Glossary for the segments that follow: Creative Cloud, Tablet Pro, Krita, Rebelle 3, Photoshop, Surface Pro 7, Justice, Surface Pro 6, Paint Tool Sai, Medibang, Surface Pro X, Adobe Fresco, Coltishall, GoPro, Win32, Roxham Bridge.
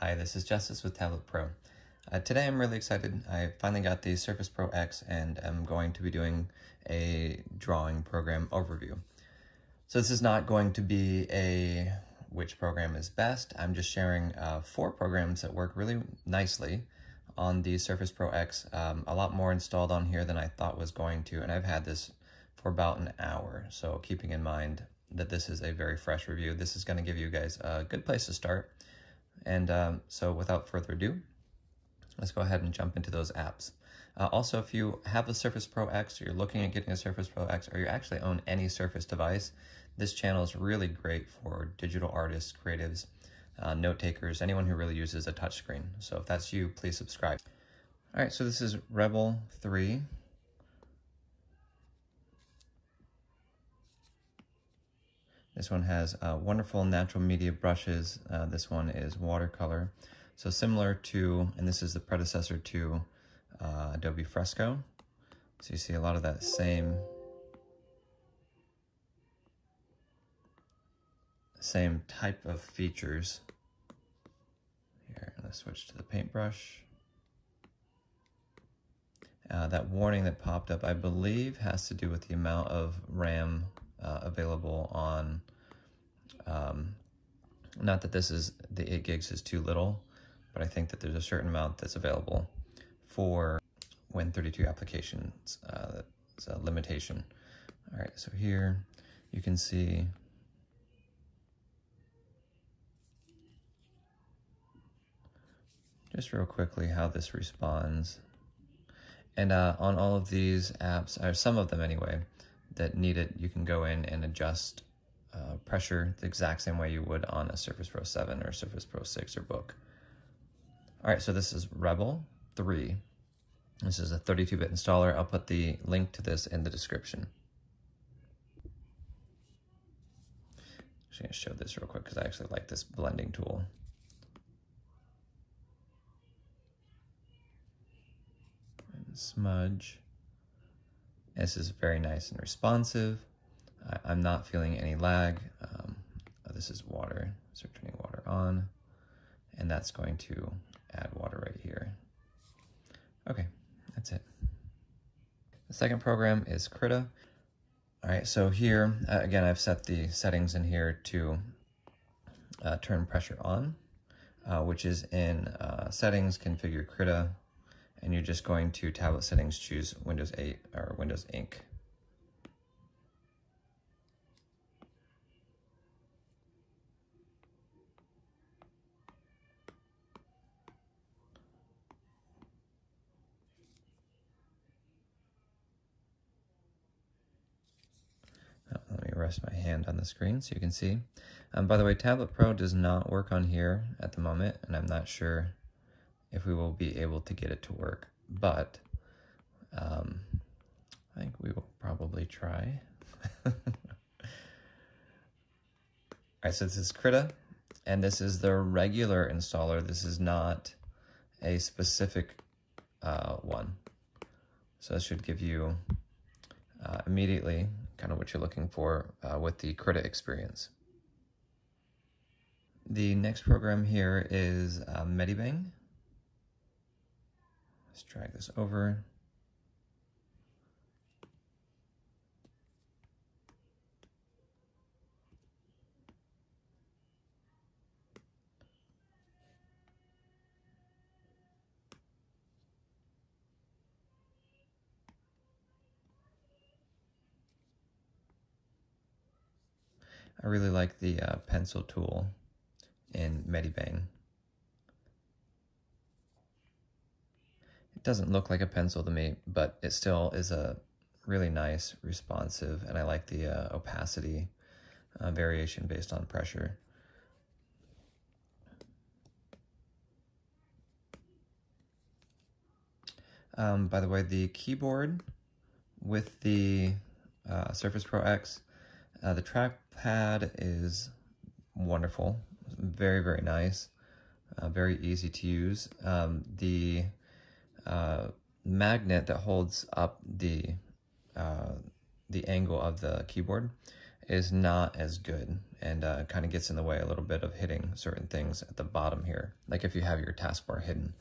Hi, this is Justice with Tablet Pro. Today I'm really excited. I finally got the Surface Pro X and I'm going to be doing a drawing program overview. So this is not going to be a which program is best. I'm just sharing four programs that work really nicely on the Surface Pro X. A lot more installed on here than I thought was going to, and I've had this for about an hour. So keeping in mind that this is a very fresh review, this is going to give you guys a good place to start. And so without further ado, let's go ahead and jump into those apps. Also, if you have a Surface Pro X, or you're looking at getting a Surface Pro X, or you actually own any Surface device, this channel is really great for digital artists, creatives, note takers, anyone who really uses a touchscreen. So if that's you, please subscribe. All right, so this is Rebelle 3. This one has wonderful natural media brushes. This one is watercolor. So similar to, and this is the predecessor to Adobe Fresco. So you see a lot of that same type of features. Here, let's switch to the paintbrush. That warning that popped up, I believe, has to do with the amount of RAM available on, not that this is, the 8 gigs is too little, but I think that there's a certain amount that's available for Win32 applications. That's a limitation. All right, so here you can see just real quickly how this responds. And on all of these apps, or some of them anyway, that need it, you can go in and adjust pressure the exact same way you would on a Surface Pro 7 or Surface Pro 6 or Book. All right, so this is Rebelle 3. This is a 32-bit installer. I'll put the link to this in the description. Actually, I'm going to show this real quick because I actually like this blending tool. And smudge. This is very nice and responsive. I'm not feeling any lag. This is water, so turning water on, and that's going to add water right here. Okay, that's it. The second program is Krita. All right, so here, again, I've set the settings in here to turn pressure on, which is in settings, configure Krita, and you're just going to tablet settings, choose Windows 8 or Windows Ink. Let me rest my hand on the screen so you can see. By the way, Tablet Pro does not work on here at the moment, and I'm not sure if we will be able to get it to work, but I think we will probably try. All right, so this is Krita, and this is the regular installer. This is not a specific one. So this should give you immediately kind of what you're looking for with the Krita experience. The next program here is Medibang. Let's drag this over. I really like the pencil tool in Medibang. It doesn't look like a pencil to me, but it still is a really nice, responsive, and I like the opacity variation based on pressure. By the way, the keyboard with the Surface Pro X, the trackpad is wonderful, very, very nice, very easy to use. The magnet that holds up the angle of the keyboard is not as good and kind of gets in the way a little bit of hitting certain things at the bottom here, like if you have your taskbar hidden,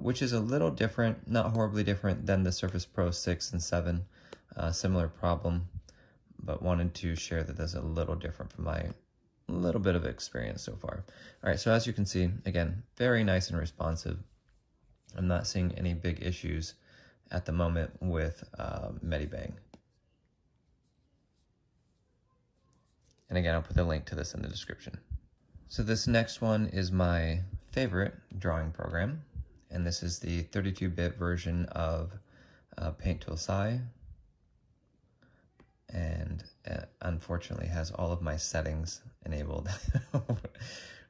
which is a little different, not horribly different than the Surface Pro 6 and 7, similar problem, but wanted to share that that's a little different from my little bit of experience so far. All right, so as you can see, again, very nice and responsive. I'm not seeing any big issues at the moment with Medibang. And again, I'll put the link to this in the description. So this next one is my favorite drawing program, and this is the 32-bit version of Paint Tool Sai, and it unfortunately has all of my settings enabled,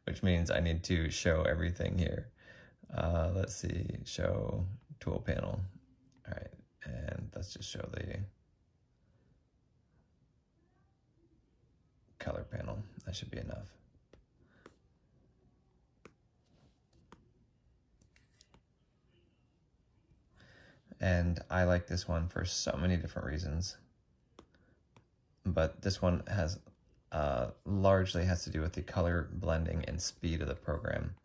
which means I need to show everything here. Let's see, show tool panel. All right, and let's just show the color panel. That should be enough. And I like this one for so many different reasons, but this one has largely has to do with the color blending and speed of the program.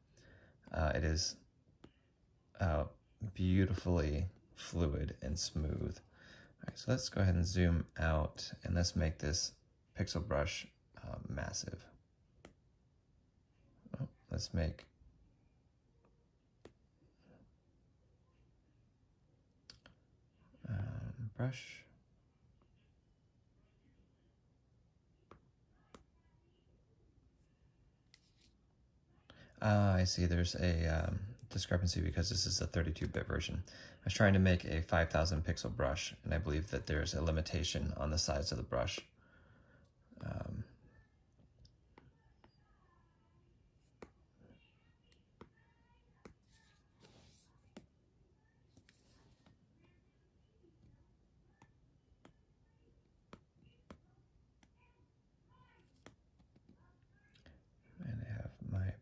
It is beautifully fluid and smooth. All right, so let's go ahead and zoom out, and let's make this pixel brush massive. Oh, let's make brush. I see there's a discrepancy because this is a 32-bit version. I was trying to make a 5,000 pixel brush, and I believe that there's a limitation on the size of the brush.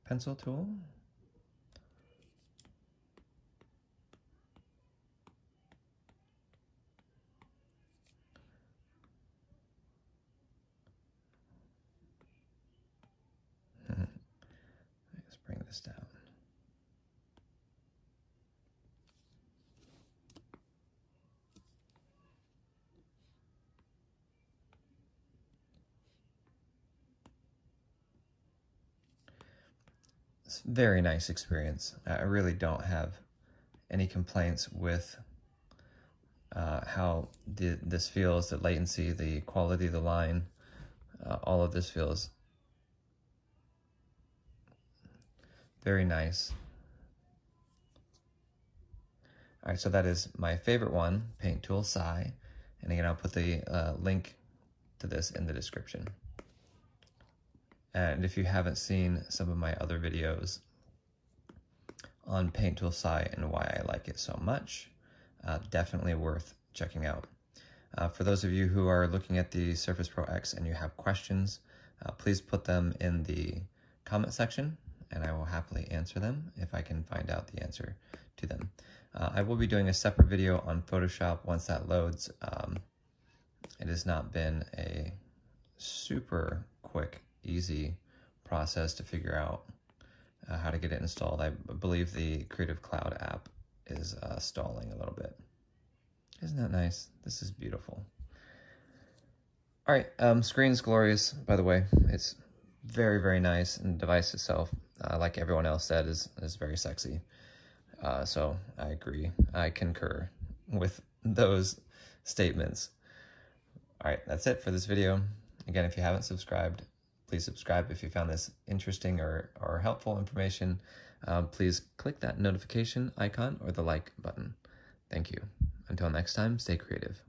Pencil tool. Let's bring this down. Very nice experience. I really don't have any complaints with how this feels, the latency, the quality of the line, all of this feels very nice. All right, so that is my favorite one, Paint Tool Sai. And again, I'll put the link to this in the description. And if you haven't seen some of my other videos on Paint Tool Sai and why I like it so much, definitely worth checking out. For those of you who are looking at the Surface Pro X and you have questions, please put them in the comment section, and I will happily answer them if I can find out the answer to them. I will be doing a separate video on Photoshop once that loads. It has not been a super quick, easy process to figure out how to get it installed. I believe the Creative Cloud app is stalling a little bit. Isn't that nice? This is beautiful. All right, screen's glorious, by the way. It's very, very nice, and the device itself, like everyone else said, is very sexy. So I agree. I concur with those statements. All right, that's it for this video. Again, if you haven't subscribed, please subscribe. If you found this interesting or helpful information, please click that notification icon or the like button. Thank you. Until next time, stay creative.